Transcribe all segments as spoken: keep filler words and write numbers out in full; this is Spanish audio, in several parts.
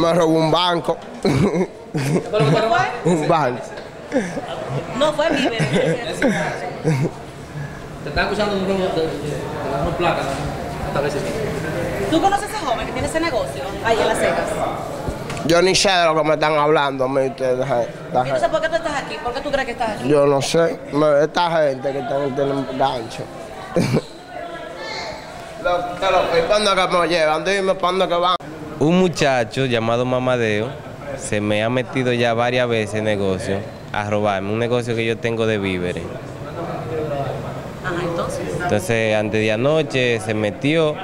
me robó un banco. ¿Qué fue? Un banco. No fue mi bebé. Te están escuchando un robo de placas. ¿Tú conoces a ese joven que tiene ese negocio ahí en Las Secas? Yo ni sé de lo que me están hablando a mí ustedes. Entonces, ¿por qué tú estás aquí? ¿Por qué tú crees que estás aquí? Yo no sé. Esta gente que está en el gancho. ¿Cuándo que me llevan? Dime, ¿cuándo que van? Un muchacho llamado Mamadeo se me ha metido ya varias veces en negocio a robarme, un negocio que yo tengo de víveres. Entonces, antes de anoche se metió,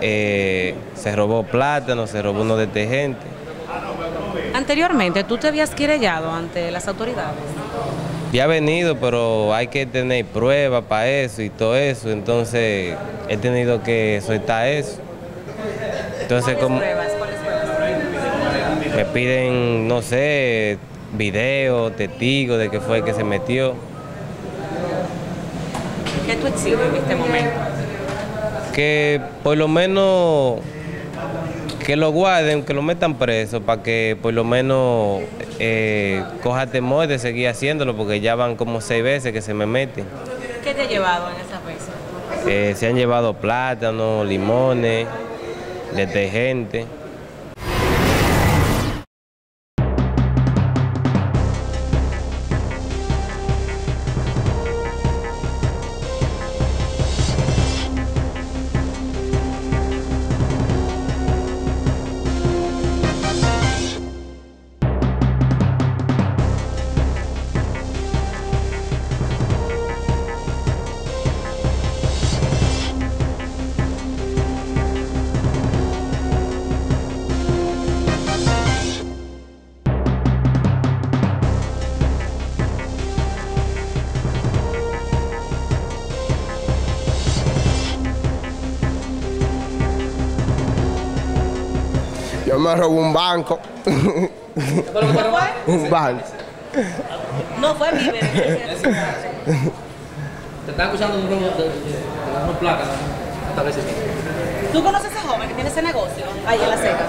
eh, se robó plátano, se robó unos detergentes. Anteriormente, ¿tú te habías querellado ante las autoridades? Ya ha venido, pero hay que tener pruebas para eso y todo eso, entonces he tenido que soltar eso. Entonces, como me piden, no sé, videos, testigos de que fue el que se metió. ¿Qué tú exiges en este momento? Que por lo menos que lo guarden, que lo metan preso, para que por lo menos eh, coja temor de seguir haciéndolo, porque ya van como seis veces que se me meten. ¿Qué te ha llevado en esas veces? Eh, se han llevado plátanos, limones, detergente. Yo me robó un banco. ¿Qué fue? Un banco. No fue mi bebé. Te están acusando de un robo de las placas. ¿Tú conoces a ese joven que tiene ese negocio ahí en Las Secas?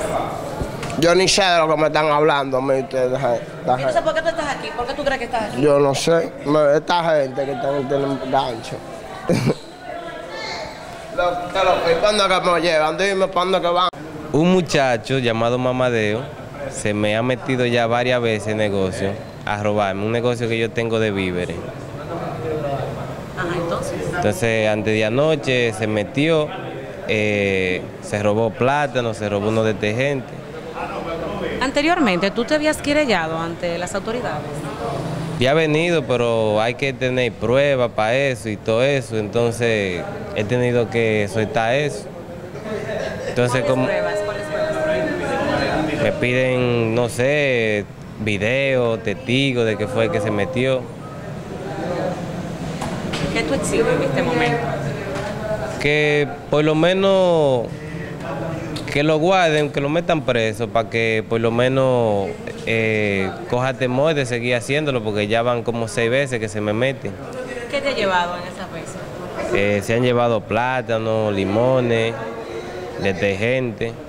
Yo ni sé de lo que me están hablando a mí ustedes. Entonces, ¿por qué tú estás aquí? ¿Por qué tú crees que estás aquí? Yo no sé. Esta gente que está en el gancho. ¿Cuándo que me llevan? Dime, ¿cuándo que van? Un muchacho llamado Mamadeo se me ha metido ya varias veces en negocio a robarme, un negocio que yo tengo de víveres. Entonces, antes de anoche se metió, eh, se robó plátano, se robó unos detergentes. Anteriormente, ¿tú te habías querellado ante las autoridades? Ya ha venido, pero hay que tener pruebas para eso y todo eso, entonces he tenido que soltar eso. Entonces, como me piden, no sé, videos, testigos de que fue el que se metió. ¿Qué tú exiges en este momento? Que por lo menos que lo guarden, que lo metan preso, para que por lo menos eh, coja temor de seguir haciéndolo, porque ya van como seis veces que se me meten. ¿Qué te ha llevado en esas veces? Eh, se han llevado plátanos, limones, detergente.